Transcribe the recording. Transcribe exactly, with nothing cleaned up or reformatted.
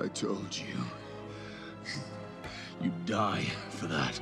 I told you. You'd die for that.